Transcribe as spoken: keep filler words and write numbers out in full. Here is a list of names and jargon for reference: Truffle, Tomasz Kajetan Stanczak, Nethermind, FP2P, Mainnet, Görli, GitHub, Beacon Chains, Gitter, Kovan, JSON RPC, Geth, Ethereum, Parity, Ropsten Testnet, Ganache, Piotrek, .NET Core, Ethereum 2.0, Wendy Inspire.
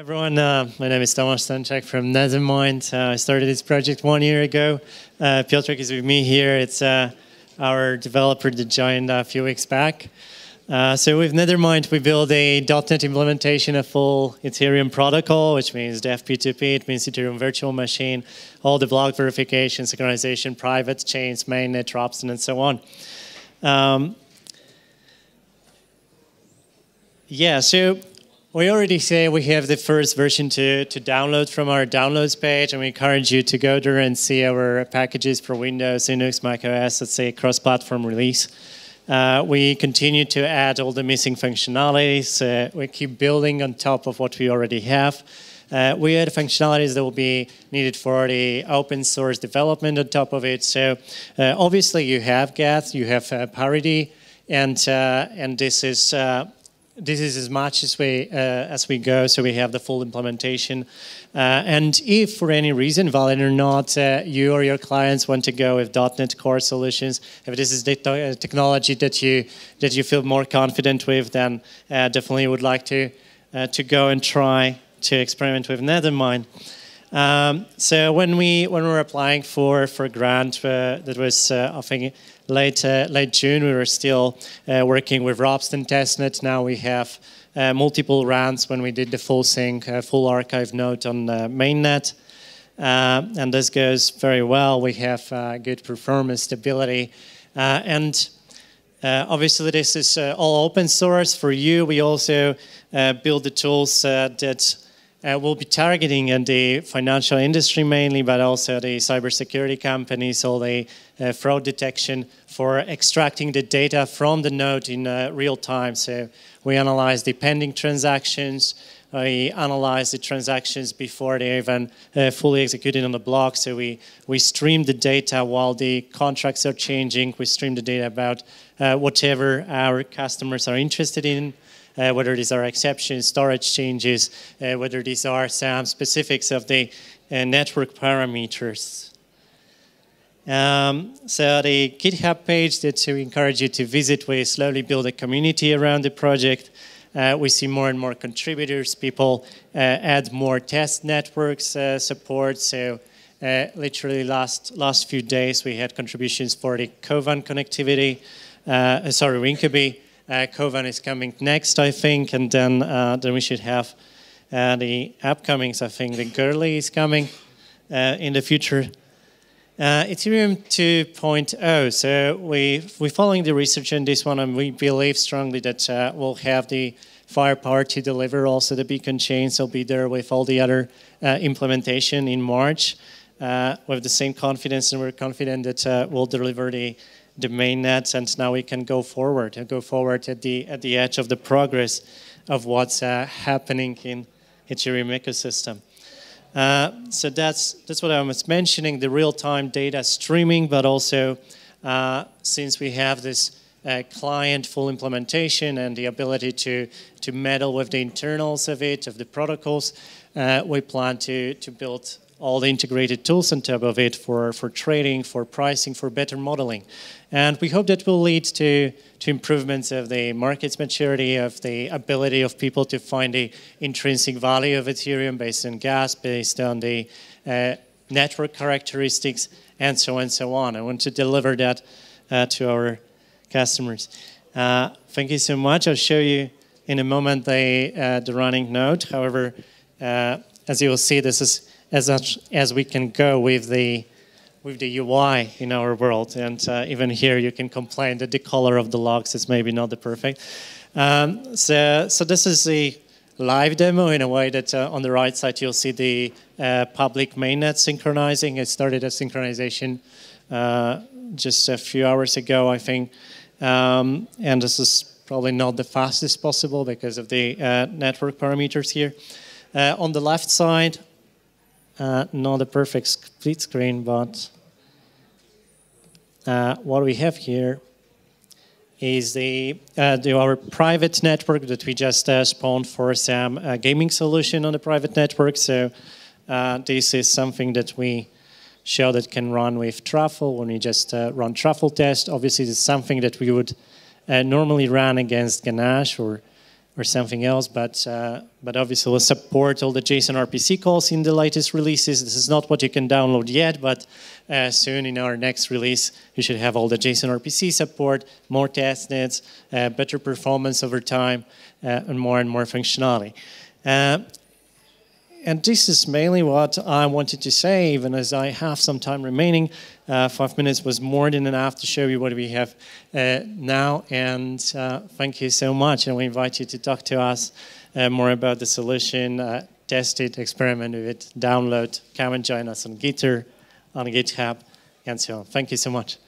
everyone, uh, my name is Tomasz Stanczak from Nethermind. Uh, I started this project one year ago. Uh, Piotrek is with me here. It's uh, our developer that joined a few weeks back. Uh, so with Nethermind, we build a dot net implementation of full Ethereum protocol, which means the F P two P, it means Ethereum virtual machine, all the block verification, synchronization, private chains, Mainnet, Ropsten, and so on. Um, yeah, so we already say we have the first version to, to download from our downloads page, and we encourage you to go there and see our packages for Windows, Linux, macOS. It's a cross-platform release. Uh, we continue to add all the missing functionalities. Uh, we keep building on top of what we already have. Uh, we add functionalities that will be needed for the open source development on top of it. So uh, obviously you have Geth, you have uh, Parity, and uh, and this is uh, this is as much as we uh, as we go. So we have the full implementation. Uh, and if for any reason, valid or not, uh, you or your clients want to go with dot net Core solutions, if this is the technology that you that you feel more confident with, then uh, definitely would like to uh, to go and try to experiment with Nethermind. Um, so when we when we were applying for for grant uh, that was uh, I think late uh, late June, we were still uh, working with Ropsten Testnet. Now we have Uh, multiple rounds when we did the full sync, uh, full archive node on uh, Mainnet. Uh, and this goes very well. We have uh, good performance, stability. Uh, and uh, obviously this is uh, all open source for you. We also uh, build the tools uh, that uh, will be targeting at the financial industry mainly, but also the cybersecurity companies, all the uh, fraud detection for extracting the data from the node in uh, real time. So we analyze the pending transactions, we analyze the transactions before they even uh, fully executed on the block, so we, we stream the data while the contracts are changing, we stream the data about uh, whatever our customers are interested in, uh, whether these are exceptions, storage changes, uh, whether these are some specifics of the uh, network parameters. Um, so the GitHub page that we encourage you to visit, we slowly build a community around the project. Uh, we see more and more contributors, people uh, add more test networks uh, support. So uh, literally last, last few days we had contributions for the Kovan connectivity, uh, sorry, Winkaby. Uh, Kovan is coming next, I think, and then, uh, then we should have uh, the upcomings. I think the Görli is coming uh, in the future. Uh, Ethereum two point oh, so we, we're following the research on this one, and we believe strongly that uh, we'll have the firepower to deliver. Also the Beacon Chains will be there with all the other uh, implementation in March uh, with the same confidence, and we're confident that uh, we'll deliver the, the mainnet, and now we can go forward and go forward at the, at the edge of the progress of what's uh, happening in Ethereum ecosystem. Uh, so that's that's what I was mentioning, the real-time data streaming, but also uh, since we have this uh, client full implementation and the ability to to meddle with the internals of it, of the protocols, uh, we plan to to build all the integrated tools on top of it for for trading, for pricing, for better modeling, and we hope that will lead to to improvements of the market's maturity, of the ability of people to find the intrinsic value of Ethereum based on gas, based on the uh, network characteristics, and so on and so on. I want to deliver that uh, to our customers. Uh, thank you so much. I'll show you in a moment the, uh, the running node. However, uh, as you will see, this is as much as we can go with the with the U I in our world, and uh, even here you can complain that the color of the logs is maybe not the perfect. Um, so, so this is the live demo in a way that uh, on the right side you'll see the uh, public mainnet synchronizing. It started a synchronization uh, just a few hours ago, I think, um, and this is probably not the fastest possible because of the uh, network parameters here. Uh, on the left side, Uh, not a perfect split screen, but uh, what we have here is the, uh, the our private network that we just uh, spawned for some uh, gaming solution on the private network. So uh, this is something that we show that can run with Truffle when we just uh, run Truffle test. Obviously, it's something that we would uh, normally run against Ganache or or something else, but uh, but obviously we'll support all the JSON R P C calls in the latest releases. This is not what you can download yet, but uh, soon in our next release, you should have all the JSON R P C support, more testnets, uh, better performance over time, uh, and more and more functionality. Uh, and this is mainly what I wanted to say, even as I have some time remaining. Uh, five minutes was more than enough to show you what we have uh, now, and uh, thank you so much, and we invite you to talk to us uh, more about the solution, uh, test it, experiment with it, download, come and join us on Gitter, on GitHub, and so on. Thank you so much.